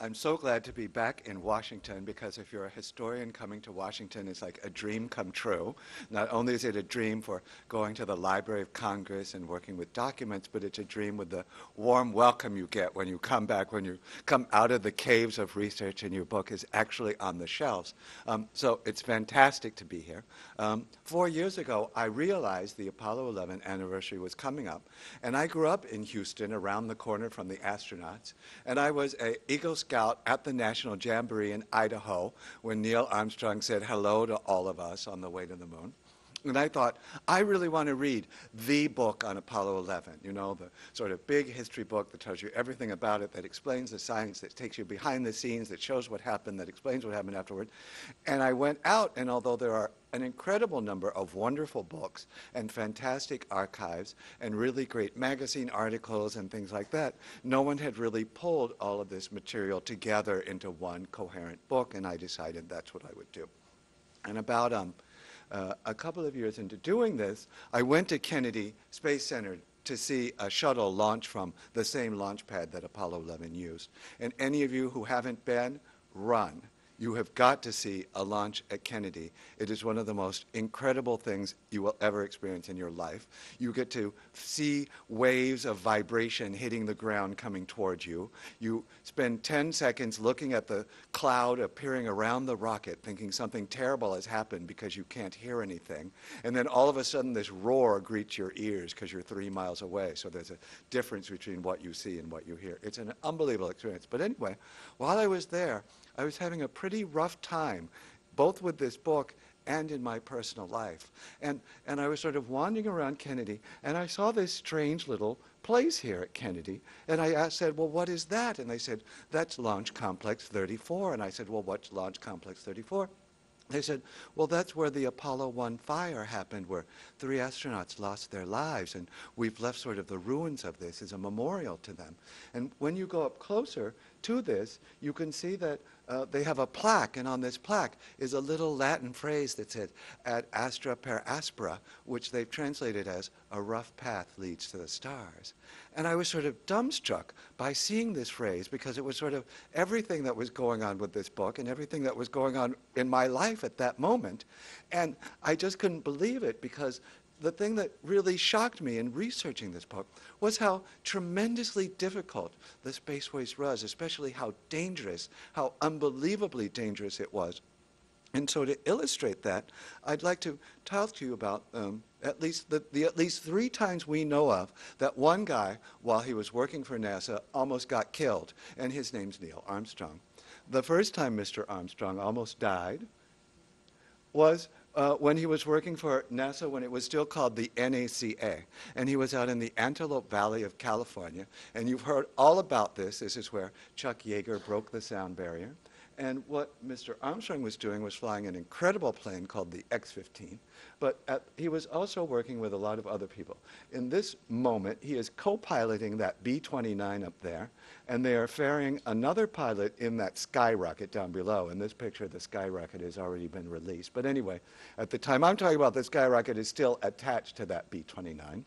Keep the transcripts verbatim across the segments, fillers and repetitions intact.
I'm so glad to be back in Washington, because if you're a historian, coming to Washington is like a dream come true. Not only is it a dream for going to the Library of Congress and working with documents, but it's a dream with the warm welcome you get when you come back, when you come out of the caves of research and your book is actually on the shelves. Um, so it's fantastic to be here. Um, four years ago, I realized the Apollo eleven anniversary was coming up, and I grew up in Houston around the corner from the astronauts, and I was an Eagle Scout at the National Jamboree in Idaho when Neil Armstrong said hello to all of us on the way to the moon. And I thought, I really want to read the book on Apollo eleven, you know, the sort of big history book that tells you everything about it, that explains the science, that takes you behind the scenes, that shows what happened, that explains what happened afterward. And I went out, and although there are an incredible number of wonderful books and fantastic archives and really great magazine articles and things like that, no one had really pulled all of this material together into one coherent book, and I decided that's what I would do. And about um, uh, a couple of years into doing this, I went to Kennedy Space Center to see a shuttle launch from the same launch pad that Apollo eleven used. And any of you who haven't been, run. You have got to see a launch at Kennedy. It is one of the most incredible things you will ever experience in your life. You get to see waves of vibration hitting the ground coming towards you. You spend ten seconds looking at the cloud appearing around the rocket, thinking something terrible has happened because you can't hear anything. And then all of a sudden this roar greets your ears because you're three miles away. So there's a difference between what you see and what you hear. It's an unbelievable experience. But anyway, while I was there, I was having a pretty rough time, both with this book and in my personal life. And, and I was sort of wandering around Kennedy, and I saw this strange little place here at Kennedy. And I asked, said, well, what is that? And they said, that's Launch Complex thirty-four. And I said, well, what's Launch Complex thirty-four? They said, well, that's where the Apollo one fire happened, where three astronauts lost their lives, and we've left sort of the ruins of this as a memorial to them. And when you go up closer to this, you can see that uh, they have a plaque, and on this plaque is a little Latin phrase that said, ad astra per aspera, which they've translated as, a rough path leads to the stars. And I was sort of dumbstruck by seeing this phrase, because it was sort of everything that was going on with this book and everything that was going on in my life at that moment. And I just couldn't believe it, because the thing that really shocked me in researching this book was how tremendously difficult the space race was, especially how dangerous, how unbelievably dangerous it was. And so to illustrate that, I'd like to talk to you about um, at least the, the at least three times we know of that one guy, while he was working for NASA, almost got killed, and his name's Neil Armstrong. The first time Mister Armstrong almost died was Uh, when he was working for NASA, when it was still called the N A C A, and he was out in the Antelope Valley of California, and you've heard all about this. This is where Chuck Yeager broke the sound barrier. And what Mister Armstrong was doing was flying an incredible plane called the X fifteen, but at, he was also working with a lot of other people. In this moment, he is co-piloting that B twenty-nine up there, and they are ferrying another pilot in that Skyrocket down below. In this picture, the Skyrocket has already been released. But anyway, at the time I'm talking about, the Skyrocket is still attached to that B twenty-nine.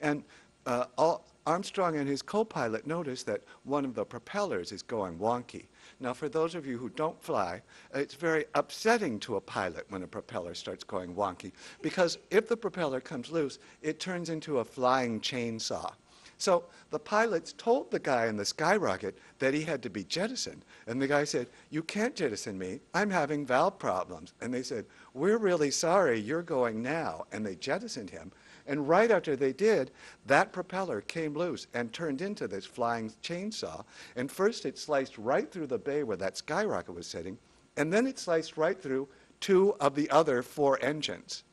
And uh, all, Armstrong and his co-pilot noticed that one of the propellers is going wonky. Now, for those of you who don't fly, it's very upsetting to a pilot when a propeller starts going wonky, because if the propeller comes loose, it turns into a flying chainsaw. So the pilots told the guy in the Skyrocket that he had to be jettisoned. And the guy said, you can't jettison me. I'm having valve problems. And they said, we're really sorry. You're going now. And they jettisoned him. And right after they did, that propeller came loose and turned into this flying chainsaw. And first it sliced right through the bay where that Skyrocket was sitting, and then it sliced right through two of the other four engines.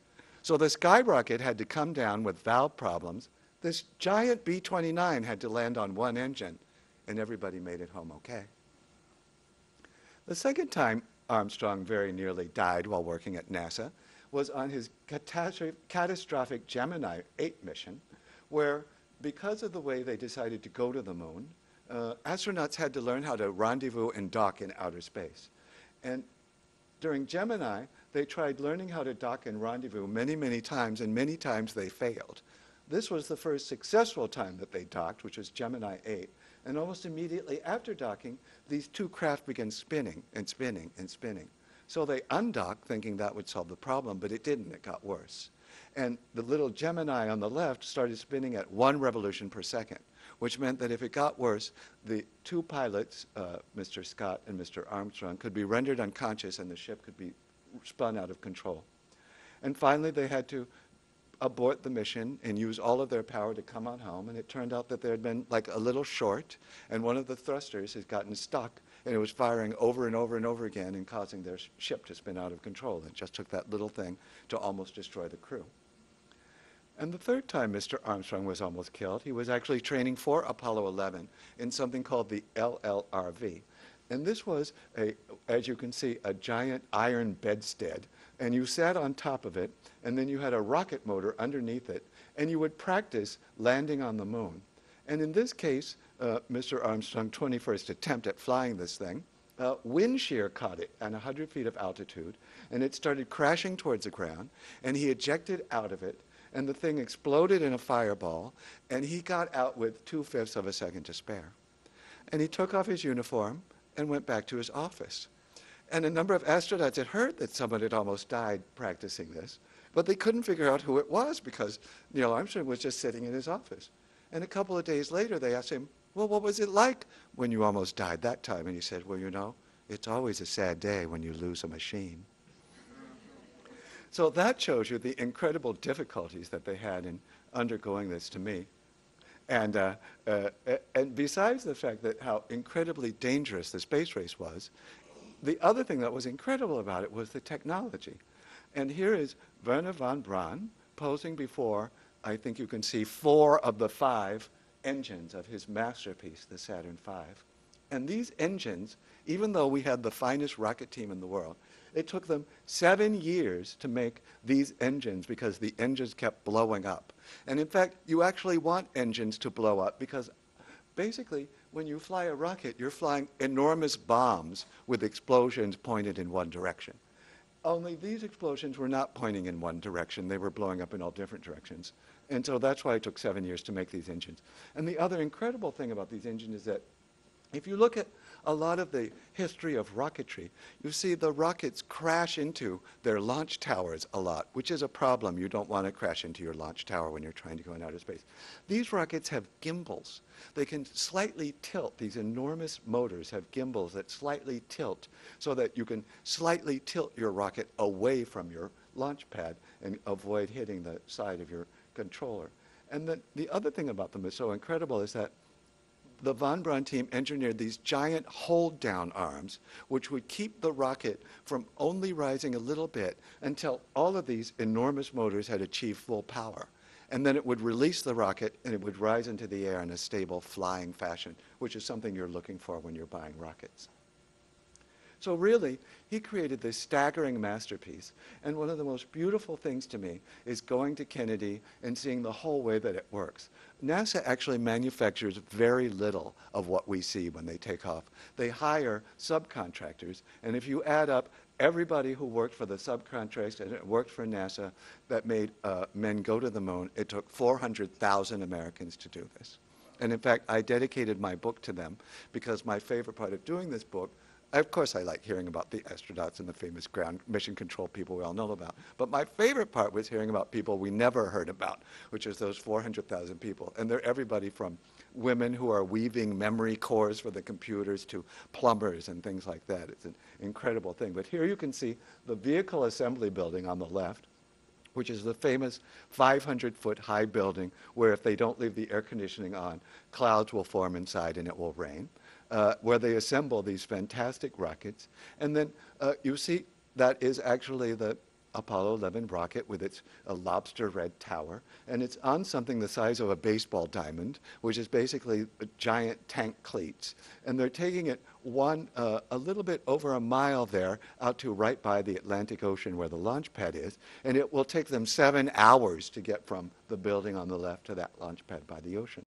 So the Skyrocket had to come down with valve problems. This giant B twenty-nine had to land on one engine, and everybody made it home okay. The second time Armstrong very nearly died while working at NASA was on his catastrophic Gemini eight mission, where because of the way they decided to go to the moon, uh, astronauts had to learn how to rendezvous and dock in outer space. And during Gemini, they tried learning how to dock and rendezvous many, many times, and many times they failed. This was the first successful time that they docked, which was Gemini eight. And almost immediately after docking, these two craft began spinning and spinning and spinning. So they undocked, thinking that would solve the problem, but it didn't. It got worse. And the little Gemini on the left started spinning at one revolution per second, which meant that if it got worse, the two pilots, uh, Mister Scott and Mister Armstrong, could be rendered unconscious and the ship could be spun out of control. And finally, they had to abort the mission and use all of their power to come on home. And it turned out that there had been like a little short, and one of the thrusters had gotten stuck, and it was firing over and over and over again and causing their sh ship to spin out of control. It just took that little thing to almost destroy the crew. And the third time Mister Armstrong was almost killed, he was actually training for Apollo eleven in something called the L L R V. And this was, a, as you can see, a giant iron bedstead. And you sat on top of it, and then you had a rocket motor underneath it, and you would practice landing on the moon. And in this case, uh, Mister Armstrong's twenty-first attempt at flying this thing, uh, wind shear caught it at one hundred feet of altitude, and it started crashing towards the ground, and he ejected out of it, and the thing exploded in a fireball, and he got out with two-fifths of a second to spare. And he took off his uniform and went back to his office. And a number of astronauts had heard that someone had almost died practicing this, but they couldn't figure out who it was because Neil Armstrong was just sitting in his office. And a couple of days later, they asked him, well, what was it like when you almost died that time? And he said, well, you know, it's always a sad day when you lose a machine. So that shows you the incredible difficulties that they had in undergoing this to me. And, uh, uh, and besides the fact that how incredibly dangerous the space race was, the other thing that was incredible about it was the technology. And here is Werner von Braun posing before, I think you can see, four of the five engines of his masterpiece, the Saturn five. And these engines, even though we had the finest rocket team in the world, it took them seven years to make these engines because the engines kept blowing up. And in fact, you actually want engines to blow up because basically, when you fly a rocket, you're flying enormous bombs with explosions pointed in one direction. Only these explosions were not pointing in one direction. They were blowing up in all different directions. And so that's why it took seven years to make these engines. And the other incredible thing about these engines is that if you look at a lot of the history of rocketry, you see the rockets crash into their launch towers a lot, which is a problem. You don't want to crash into your launch tower when you're trying to go in outer space. These rockets have gimbals. They can slightly tilt. These enormous motors have gimbals that slightly tilt so that you can slightly tilt your rocket away from your launch pad and avoid hitting the side of your controller. And the, the other thing about them is so incredible is that the von Braun team engineered these giant hold-down arms, which would keep the rocket from only rising a little bit until all of these enormous motors had achieved full power. And then it would release the rocket, and it would rise into the air in a stable, flying fashion, which is something you're looking for when you're buying rockets. So really, he created this staggering masterpiece. And one of the most beautiful things to me is going to Kennedy and seeing the whole way that it works. NASA actually manufactures very little of what we see when they take off. They hire subcontractors, and if you add up everybody who worked for the subcontractors and worked for NASA that made uh, men go to the moon, it took four hundred thousand Americans to do this. And in fact, I dedicated my book to them because my favorite part of doing this book, of course, I like hearing about the astronauts and the famous ground mission control people we all know about. But my favorite part was hearing about people we never heard about, which is those four hundred thousand people. And they're everybody from women who are weaving memory cores for the computers to plumbers and things like that. It's an incredible thing. But here you can see the vehicle assembly building on the left, which is the famous five hundred foot high building where if they don't leave the air conditioning on, clouds will form inside and it will rain. Uh, where they assemble these fantastic rockets. And then uh, you see that is actually the Apollo eleven rocket with its uh, lobster red tower. And it's on something the size of a baseball diamond, which is basically giant tank cleats. And they're taking it one uh, a little bit over a mile there out to right by the Atlantic Ocean where the launch pad is. And it will take them seven hours to get from the building on the left to that launch pad by the ocean.